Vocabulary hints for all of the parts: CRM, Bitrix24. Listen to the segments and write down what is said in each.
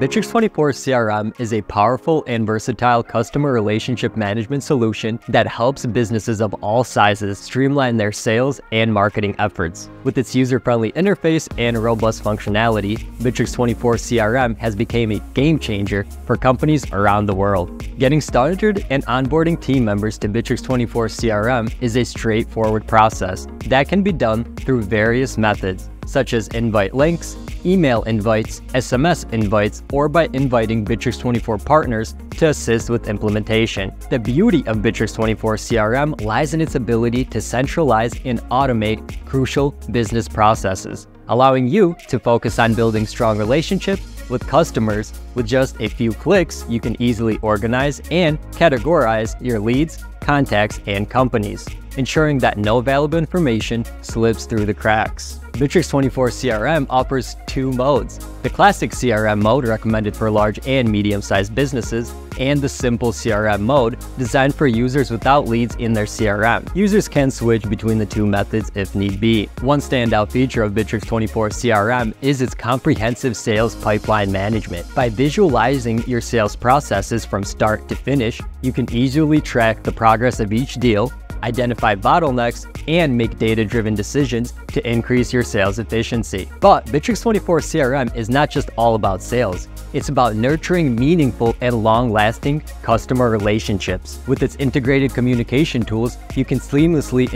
Bitrix24 CRM is a powerful and versatile customer relationship management solution that helps businesses of all sizes streamline their sales and marketing efforts. With its user-friendly interface and robust functionality, Bitrix24 CRM has become a game changer for companies around the world. Getting started and onboarding team members to Bitrix24 CRM is a straightforward process that can be done through various methods, such as invite links, email invites, SMS invites, or by inviting Bitrix24 partners to assist with implementation. The beauty of Bitrix24 CRM lies in its ability to centralize and automate crucial business processes, allowing you to focus on building strong relationships with customers. With just a few clicks, you can easily organize and categorize your leads, contacts, and companies, ensuring that no valuable information slips through the cracks. Bitrix24 CRM offers two modes: the classic CRM mode, recommended for large and medium-sized businesses, and the simple CRM mode, designed for users without leads in their CRM. Users can switch between the two methods if need be. One standout feature of Bitrix24 CRM is its comprehensive sales pipeline management. By visualizing your sales processes from start to finish, you can easily track the progress of each deal, identify bottlenecks, and make data-driven decisions to increase your sales efficiency. But Bitrix24 CRM is not just all about sales. It's about nurturing meaningful and long-lasting customer relationships. With its integrated communication tools, you can seamlessly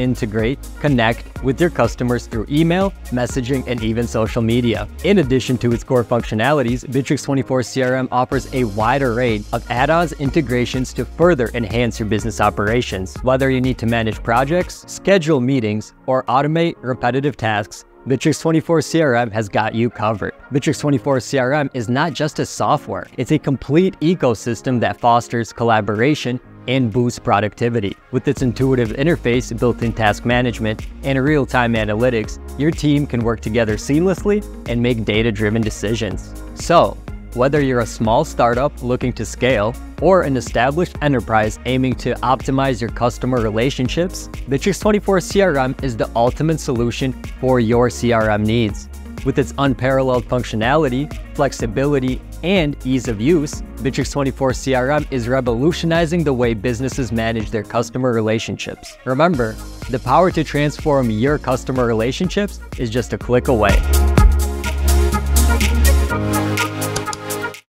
connect with your customers through email, messaging, and even social media. In addition to its core functionalities, Bitrix24 CRM offers a wide array of add-ons integrations to further enhance your business operations. Whether you need to manage projects, schedule meetings, or automate repetitive tasks, Bitrix24 CRM has got you covered. Bitrix24 CRM is not just a software, it's a complete ecosystem that fosters collaboration and boosts productivity. With its intuitive interface, built-in task management, and real-time analytics, your team can work together seamlessly and make data-driven decisions. So, whether you're a small startup looking to scale or an established enterprise aiming to optimize your customer relationships, Bitrix24 CRM is the ultimate solution for your CRM needs. With its unparalleled functionality, flexibility, and ease of use, Bitrix24 CRM is revolutionizing the way businesses manage their customer relationships. Remember, the power to transform your customer relationships is just a click away.